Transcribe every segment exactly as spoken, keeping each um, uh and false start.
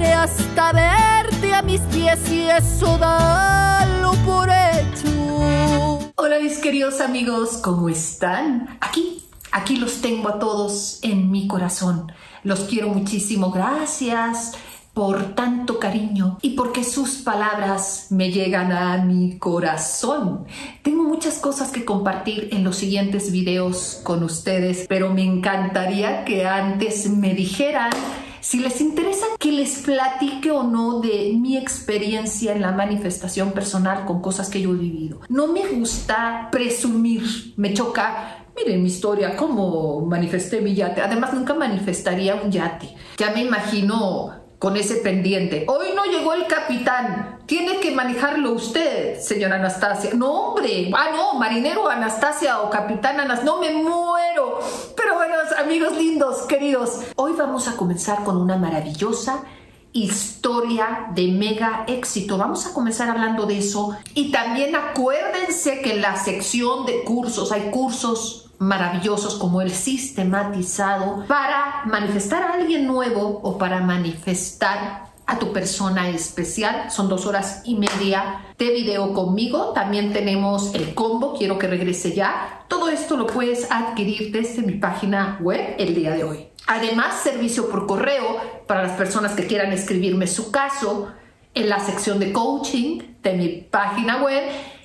llegaré hasta verte a mis pies y eso dalo por hecho. Hola mis queridos amigos, ¿cómo están? Aquí, aquí los tengo a todos en mi corazón. Los quiero muchísimo, gracias por tanto cariño y porque sus palabras me llegan a mi corazón. Tengo muchas cosas que compartir en los siguientes videos con ustedes, pero me encantaría que antes me dijeran si les interesa que les platique o no de mi experiencia en la manifestación personal con cosas que yo he vivido. No me gusta presumir, me choca. Miren mi historia, cómo manifesté mi yate. Además, nunca manifestaría un yate. Ya me imagino con ese pendiente. Hoy no llegó el capitán. Tiene que manejarlo usted, señora Anastassia. No, hombre. Ah, no, marinero Anastassia o capitán Anastassia. No, me muero. Pero bueno, amigos lindos, queridos. Hoy vamos a comenzar con una maravillosa historia de mega éxito. Vamos a comenzar hablando de eso. Y también acuérdense que en la sección de cursos hay cursos maravillosos como el sistematizado para manifestar a alguien nuevo o para manifestar a tu persona especial. Son dos horas y media de video conmigo. También tenemos el combo, quiero que regrese ya. Todo esto lo puedes adquirir desde mi página web el día de hoy. Además, servicio por correo para las personas que quieran escribirme su caso en la sección de coaching de mi página web.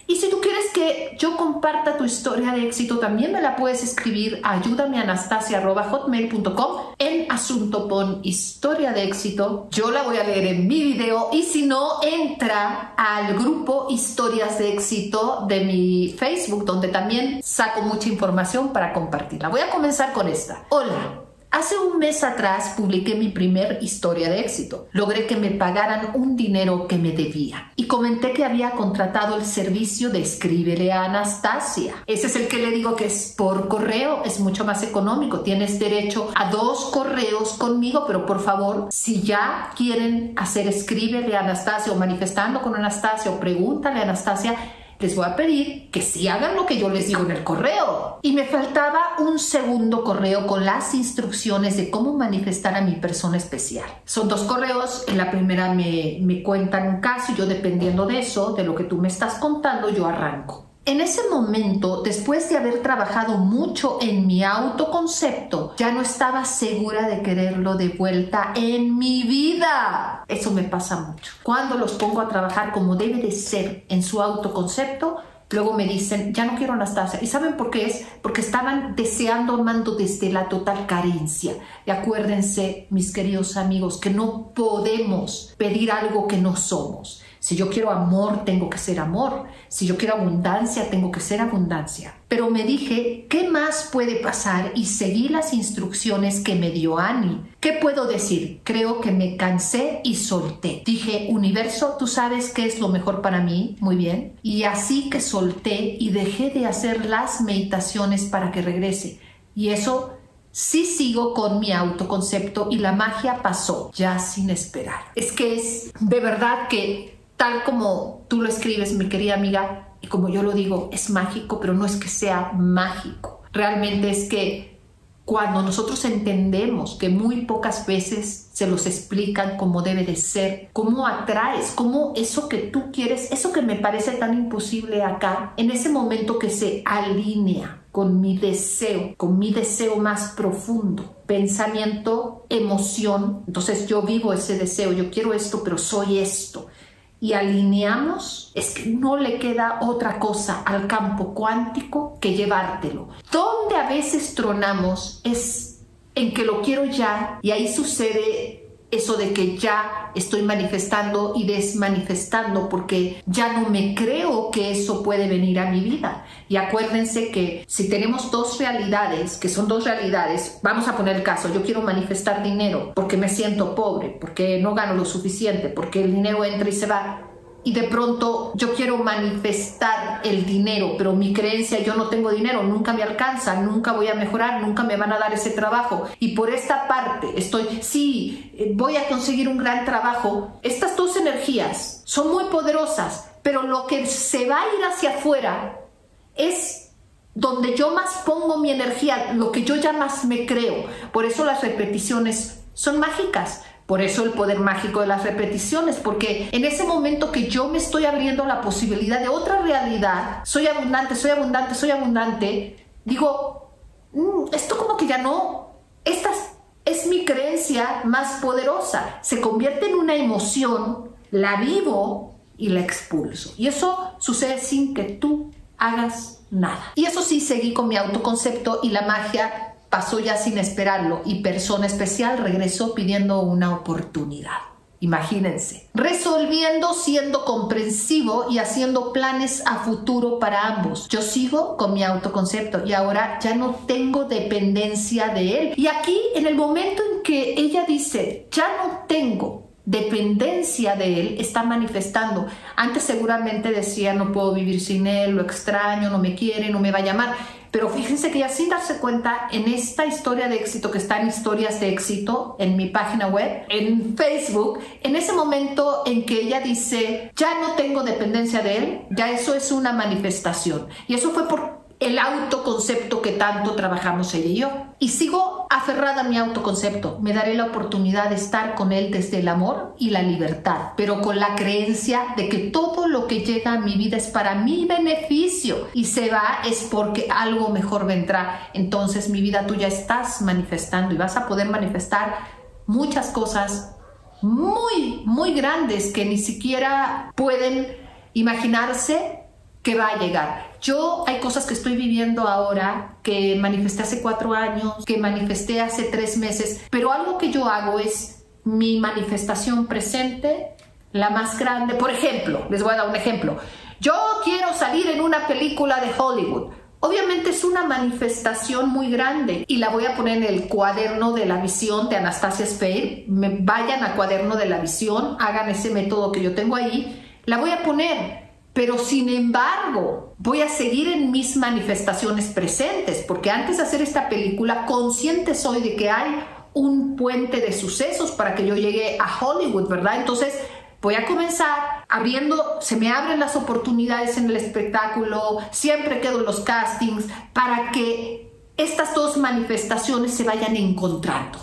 Y si tú quieres que yo comparta tu historia de éxito, también me la puedes escribir a ayúdame anastasia arroba hotmail punto com en asunto pon historia de éxito. Yo la voy a leer en mi video y si no, entra al grupo Historias de Éxito de mi Facebook, donde también saco mucha información para compartirla. Voy a comenzar con esta. Hola. Hace un mes atrás publiqué mi primer historia de éxito. Logré que me pagaran un dinero que me debía y comenté que había contratado el servicio de Escríbele a Anastassia. Ese es el que le digo que es por correo, es mucho más económico. Tienes derecho a dos correos conmigo, pero por favor, si ya quieren hacer Escríbele a Anastassia o Manifestando con Anastassia o Pregúntale a Anastassia, les voy a pedir que sí hagan lo que yo les digo en el correo. Y me faltaba un segundo correo con las instrucciones de cómo manifestar a mi persona especial. Son dos correos. En la primera me, me cuentan un caso y yo, dependiendo de eso, de lo que tú me estás contando, yo arranco. En ese momento, después de haber trabajado mucho en mi autoconcepto, ya no estaba segura de quererlo de vuelta en mi vida. Eso me pasa mucho. Cuando los pongo a trabajar como debe de ser en su autoconcepto, luego me dicen, ya no quiero Anastassia. ¿Y saben por qué es? Porque estaban deseando, amando desde la total carencia. Y acuérdense, mis queridos amigos, que no podemos pedir algo que no somos. Si yo quiero amor, tengo que ser amor. Si yo quiero abundancia, tengo que ser abundancia. Pero me dije, ¿qué más puede pasar? Y seguí las instrucciones que me dio Annie. ¿Qué puedo decir? Creo que me cansé y solté. Dije, universo, tú sabes qué es lo mejor para mí. Muy bien. Y así que solté y dejé de hacer las meditaciones para que regrese. Y eso sí sigo con mi autoconcepto y la magia pasó, ya sin esperar. Es que es de verdad que, tal como tú lo escribes, mi querida amiga, y como yo lo digo, es mágico, pero no es que sea mágico. Realmente es que cuando nosotros entendemos que muy pocas veces se los explican cómo debe de ser, cómo atraes, cómo eso que tú quieres, eso que me parece tan imposible acá, en ese momento que se alinea con mi deseo, con mi deseo más profundo, pensamiento, emoción, entonces yo vivo ese deseo, yo quiero esto, pero soy esto. Y alineamos, es que no le queda otra cosa al campo cuántico que llevártelo. Donde a veces tronamos es en que lo quiero ya, y ahí sucede eso de que ya estoy manifestando y desmanifestando porque ya no me creo que eso puede venir a mi vida. Y acuérdense que si tenemos dos realidades, que son dos realidades, vamos a poner el caso, yo quiero manifestar dinero porque me siento pobre, porque no gano lo suficiente, porque el dinero entra y se va. Y de pronto yo quiero manifestar el dinero, pero mi creencia, yo no tengo dinero, nunca me alcanza, nunca voy a mejorar, nunca me van a dar ese trabajo. Y por esta parte estoy, sí, voy a conseguir un gran trabajo. Estas dos energías son muy poderosas, pero lo que se va a ir hacia afuera es donde yo más pongo mi energía, lo que yo ya más me creo. Por eso las repeticiones son mágicas. Por eso el poder mágico de las repeticiones, porque en ese momento que yo me estoy abriendo a la posibilidad de otra realidad, soy abundante, soy abundante, soy abundante, digo, mmm, esto como que ya no, esta es mi creencia más poderosa, se convierte en una emoción, la vivo y la expulso. Y eso sucede sin que tú hagas nada. Y eso sí, seguí con mi autoconcepto y la magia pasó ya sin esperarlo y persona especial regresó pidiendo una oportunidad. Imagínense. Resolviendo, siendo comprensivo y haciendo planes a futuro para ambos. Yo sigo con mi autoconcepto y ahora ya no tengo dependencia de él. Y aquí, en el momento en que ella dice, ya no tengo dependencia de él, está manifestando. Antes seguramente decía, no puedo vivir sin él, lo extraño, no me quiere, no me va a llamar. Pero fíjense que ya sin darse cuenta, en esta historia de éxito, que está en Historias de Éxito, en mi página web, en Facebook, en ese momento en que ella dice, ya no tengo dependencia de él, ya eso es una manifestación. Y eso fue por el autoconcepto que tanto trabajamos ella y yo. Y sigo aferrada a mi autoconcepto. Me daré la oportunidad de estar con él desde el amor y la libertad, pero con la creencia de que todo lo que llega a mi vida es para mi beneficio y se va es porque algo mejor vendrá. Entonces, mi vida, tú ya estás manifestando y vas a poder manifestar muchas cosas muy, muy grandes que ni siquiera pueden imaginarse que va a llegar. Yo hay cosas que estoy viviendo ahora que manifesté hace cuatro años, que manifesté hace tres meses, pero algo que yo hago es mi manifestación presente, la más grande. Por ejemplo, les voy a dar un ejemplo. Yo quiero salir en una película de Hollywood. Obviamente es una manifestación muy grande y la voy a poner en el cuaderno de la visión de Anastassia Sfeir. Vayan a cuaderno de la visión, hagan ese método que yo tengo ahí. La voy a poner. Pero sin embargo, voy a seguir en mis manifestaciones presentes, porque antes de hacer esta película, consciente soy de que hay un puente de sucesos para que yo llegue a Hollywood, ¿verdad? Entonces, voy a comenzar abriendo, se me abren las oportunidades en el espectáculo, siempre quedo en los castings, para que estas dos manifestaciones se vayan encontrando.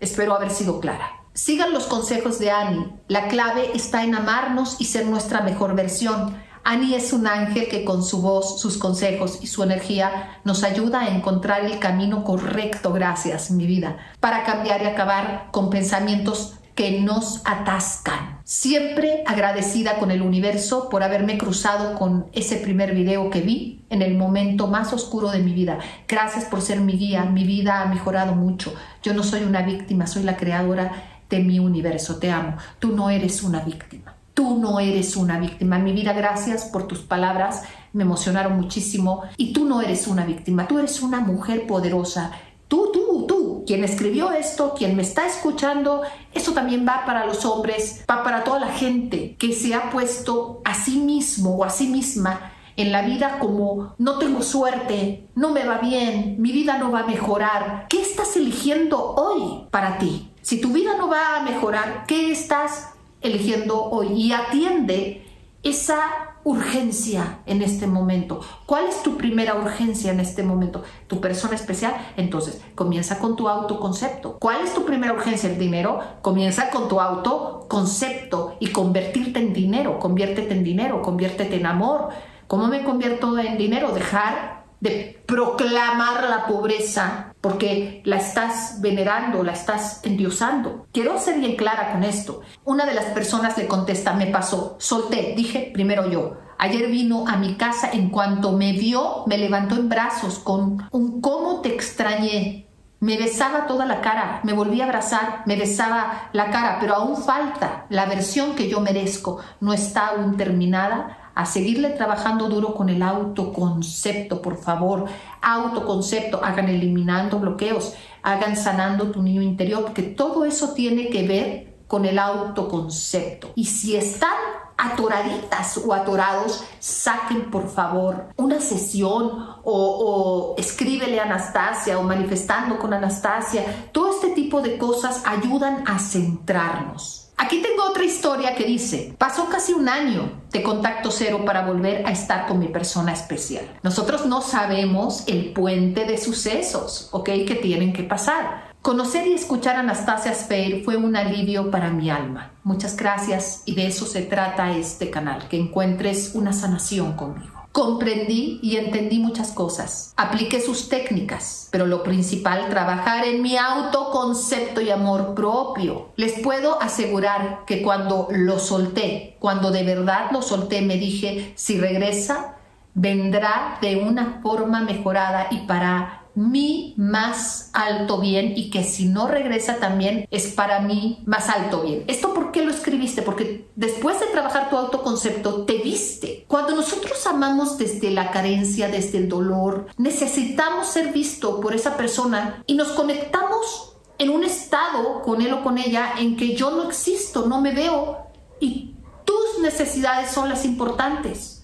Espero haber sido clara. Sigan los consejos de Annie. La clave está en amarnos y ser nuestra mejor versión. Annie es un ángel que con su voz, sus consejos y su energía nos ayuda a encontrar el camino correcto, gracias, mi vida, para cambiar y acabar con pensamientos que nos atascan. Siempre agradecida con el universo por haberme cruzado con ese primer video que vi en el momento más oscuro de mi vida. Gracias por ser mi guía. Mi vida ha mejorado mucho. Yo no soy una víctima, soy la creadora de mi universo. Te amo. Tú no eres una víctima. Tú no eres una víctima. Mi vida, gracias por tus palabras. Me emocionaron muchísimo. Y tú no eres una víctima. Tú eres una mujer poderosa. Tú, tú, tú. Quien escribió esto, quien me está escuchando, eso también va para los hombres, va para toda la gente que se ha puesto a sí mismo o a sí misma en la vida como no tengo suerte, no me va bien, mi vida no va a mejorar. ¿Qué estás eligiendo hoy para ti? Si tu vida no va a mejorar, ¿qué estás eligiendo hoy? Y atiende esa urgencia en este momento. ¿Cuál es tu primera urgencia en este momento? ¿Tu persona especial? Entonces, comienza con tu autoconcepto. ¿Cuál es tu primera urgencia? ¿El dinero? Comienza con tu autoconcepto y convertirte en dinero. Conviértete en dinero, conviértete en amor. ¿Cómo me convierto en dinero? Dejar de proclamar la pobreza porque la estás venerando, la estás endiosando. Quiero ser bien clara con esto. Una de las personas le contesta, me pasó, solté, dije primero yo. Ayer vino a mi casa, en cuanto me vio, me levantó en brazos con un cómo te extrañé. Me besaba toda la cara, me volví a abrazar, me besaba la cara, pero aún falta la versión que yo merezco. No está aún terminada. A seguirle trabajando duro con el autoconcepto, por favor. Autoconcepto, hagan eliminando bloqueos, hagan sanando tu niño interior, porque todo eso tiene que ver con el autoconcepto. Y si están atoraditas o atorados, saquen por favor una sesión o, o escríbele a Anastassia o manifestando con Anastassia. Todo este tipo de cosas ayudan a centrarnos. Aquí tengo otra historia que dice, pasó casi un año de contacto cero para volver a estar con mi persona especial. Nosotros no sabemos el puente de sucesos, ¿ok? Que tienen que pasar. Conocer y escuchar a Anastassia Sfeir fue un alivio para mi alma. Muchas gracias, y de eso se trata este canal, que encuentres una sanación conmigo. Comprendí y entendí muchas cosas. Apliqué sus técnicas, pero lo principal, trabajar en mi autoconcepto y amor propio. Les puedo asegurar que cuando lo solté, cuando de verdad lo solté, me dije, si regresa, vendrá de una forma mejorada y para mi más alto bien, y que si no regresa también es para mi más alto bien. ¿Esto por qué lo escribiste? Porque después de trabajar tu autoconcepto, te viste. Cuando nosotros amamos desde la carencia, desde el dolor, necesitamos ser visto por esa persona y nos conectamos en un estado con él o con ella en que yo no existo, no me veo y tus necesidades son las importantes.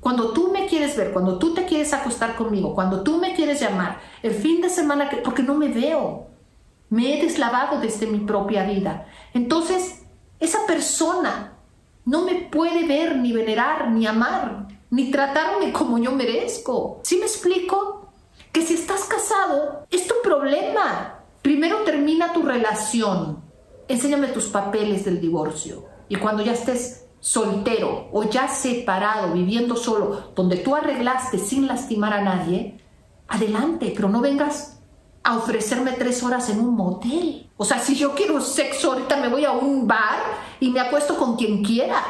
Cuando tú me quieres ver, cuando tú te quieres acostar conmigo, cuando tú me quieres llamar, el fin de semana, que, porque no me veo, me he deslavado desde mi propia vida. Entonces, esa persona no me puede ver, ni venerar, ni amar, ni tratarme como yo merezco. ¿Sí me explico? Que si estás casado, es tu problema. Primero termina tu relación. Enséñame tus papeles del divorcio. Y cuando ya estés soltero o ya separado, viviendo solo, donde tú arreglaste sin lastimar a nadie, adelante, pero no vengas a ofrecerme tres horas en un motel. O sea, si yo quiero sexo, ahorita me voy a un bar y me acuesto con quien quiera.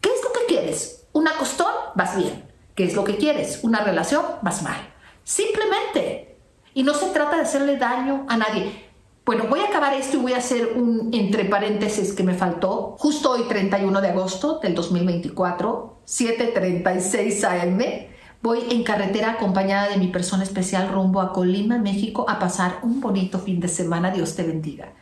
¿Qué es lo que quieres? ¿Un acostón? Vas bien. ¿Qué es lo que quieres? ¿Una relación? Vas mal. Simplemente. Y no se trata de hacerle daño a nadie. Bueno, voy a acabar esto y voy a hacer un entre paréntesis que me faltó. Justo hoy, treinta y uno de agosto del dos mil veinticuatro, siete treinta y seis a m, voy en carretera acompañada de mi persona especial rumbo a Colima, México, a pasar un bonito fin de semana. Dios te bendiga.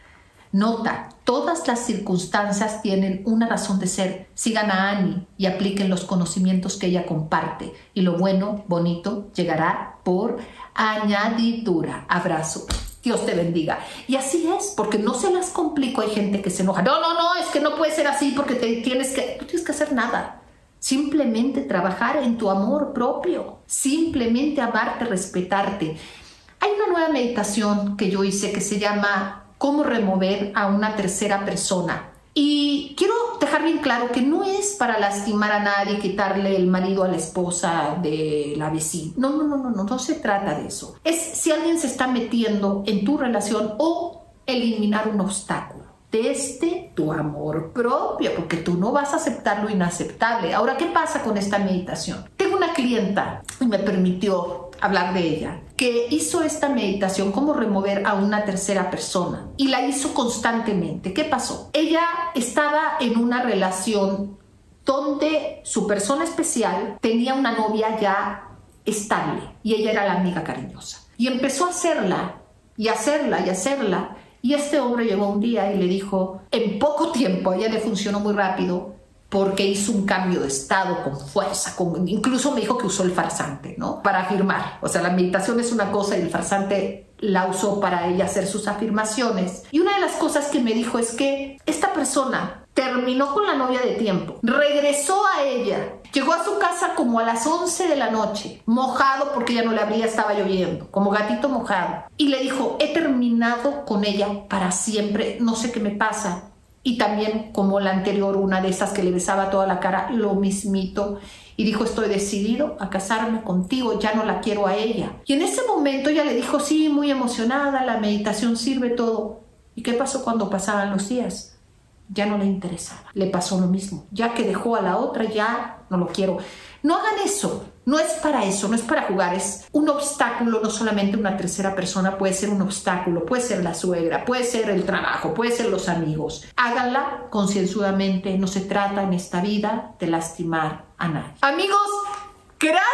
Nota, todas las circunstancias tienen una razón de ser. Sigan a Ani y apliquen los conocimientos que ella comparte. Y lo bueno, bonito, llegará por añadidura. Abrazo. Dios te bendiga. Y así es, porque no se las complico. Hay gente que se enoja. No, no, no, es que no puede ser así porque te tienes que... No tienes que hacer nada. Simplemente trabajar en tu amor propio. Simplemente amarte, respetarte. Hay una nueva meditación que yo hice que se llama ¿Cómo remover a una tercera persona? Y quiero dejar bien claro que no es para lastimar a nadie, quitarle el marido a la esposa de la vecina. No, no, no, no, no, no se trata de eso. Es si alguien se está metiendo en tu relación o eliminar un obstáculo desde tu amor propio, porque tú no vas a aceptar lo inaceptable. Ahora, ¿qué pasa con esta meditación? Tengo una clienta, y me permitió hablar de ella, que hizo esta meditación, cómo remover a una tercera persona, y la hizo constantemente. ¿Qué pasó? Ella estaba en una relación donde su persona especial tenía una novia ya estable y ella era la amiga cariñosa. Y empezó a hacerla y hacerla y hacerla. Y este hombre llegó un día y le dijo, en poco tiempo, a ella le funcionó muy rápido porque hizo un cambio de estado con fuerza, con, incluso me dijo que usó el farsante, ¿no? Para afirmar. O sea, la meditación es una cosa y el farsante la usó para ella hacer sus afirmaciones. Y una de las cosas que me dijo es que esta persona terminó con la novia de tiempo, regresó a ella, llegó a su casa como a las once de la noche, mojado porque ya no le abría, estaba lloviendo, como gatito mojado. Y le dijo, he terminado con ella para siempre, no sé qué me pasa. Y también, como la anterior, una de esas que le besaba toda la cara, lo mismito. Y dijo, estoy decidido a casarme contigo, ya no la quiero a ella. Y en ese momento ella le dijo, sí, muy emocionada, la meditación sirve, todo. ¿Y qué pasó cuando pasaban los días? Ya no le interesaba. Le pasó lo mismo. Ya que dejó a la otra, ya no lo quiero. No hagan eso. No es para eso, no es para jugar, es un obstáculo, no solamente una tercera persona, puede ser un obstáculo, puede ser la suegra, puede ser el trabajo, puede ser los amigos. Háganla concienzudamente, no se trata en esta vida de lastimar a nadie. Amigos, gracias,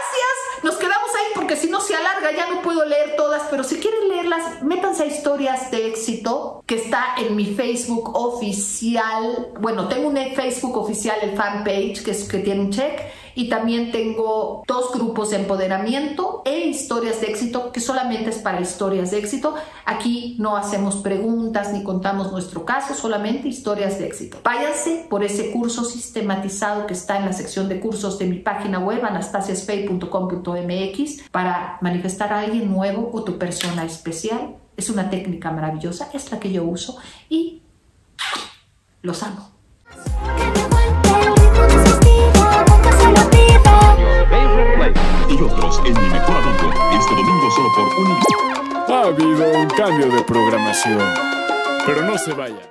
nos quedamos ahí porque si no se alarga, ya no puedo leer todas, pero si quieren leerlas, métanse a Historias de Éxito, que está en mi Facebook oficial. Bueno, tengo un Facebook oficial, el fanpage, que, es, que tiene un check. Y también tengo dos grupos de empoderamiento e Historias de Éxito, que solamente es para Historias de Éxito. Aquí no hacemos preguntas ni contamos nuestro caso, solamente Historias de Éxito. Váyanse por ese curso sistematizado que está en la sección de cursos de mi página web, anastassiasfeir punto com punto m x, para manifestar a alguien nuevo o tu persona especial Es una técnica maravillosa, es la que yo uso y los amo. Y otros en Mi Mejor Amigo, este domingo solo por un... Ha habido un cambio de programación, pero no se vaya.